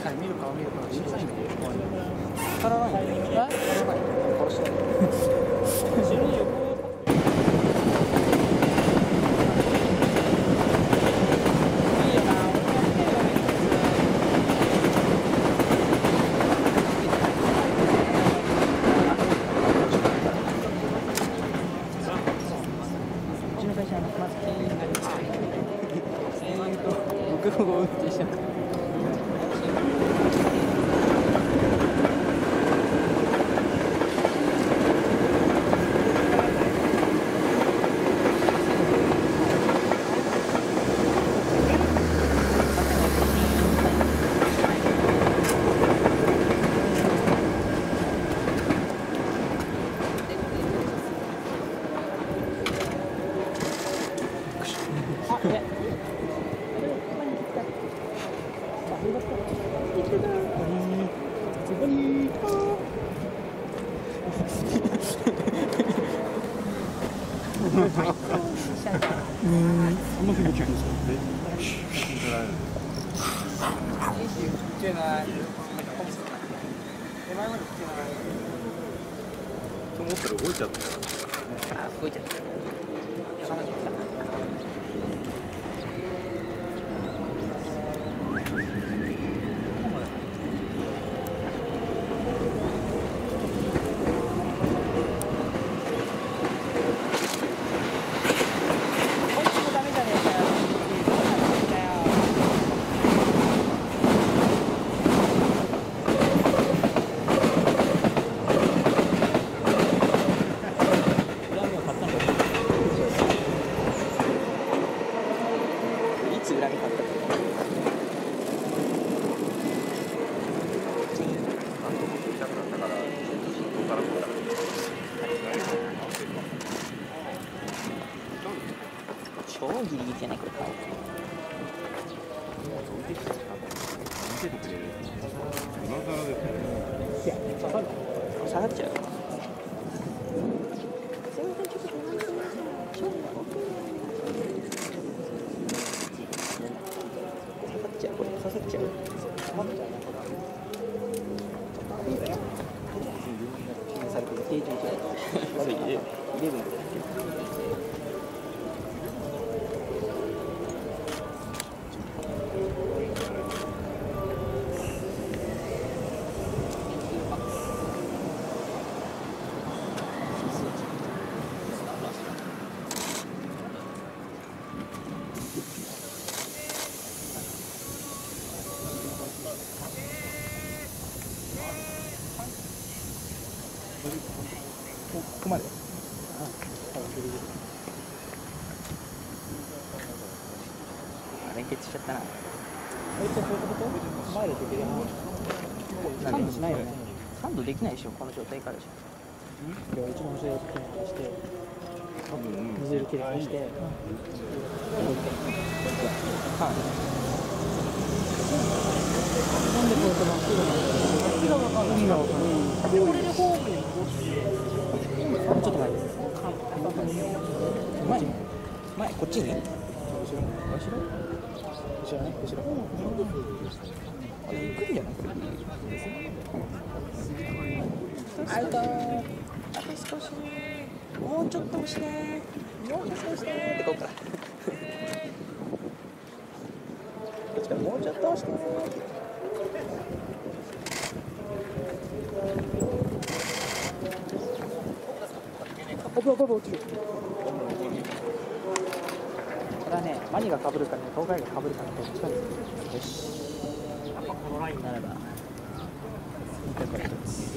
確かに見る顔見る顔小さいんだけど足らないんだよ。殺してないできないでしょ、この状態からでしょ。では一番後ろを切り離して、多分水入れ切り離して、もう一回。はい。なんでこうやって真っ白なんですか。意味が分かんない。でこれでホームに戻って、ちょっと前です。前、前こっちね。後ろ、後ろ、後ろね、後ろ。あれゆっくりじゃない。アウト、あと少し、もうちょっと押して、もう少しねってこうか。こっちからもうちょっと押して。これはね、マニがかぶるかね、東海がかぶるかね、どっちかです。よし。やっぱこのラインならば。これです。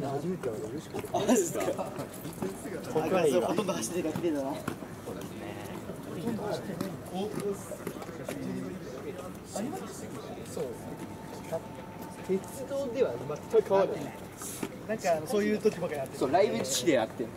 初めては嬉しくて。あ、ですか。今回は本当走りが綺麗だな。そうですね。そうですね。鉄道では全く変わらない。なんかそういう時ばかりやってる。そう、ライブ地でやってる。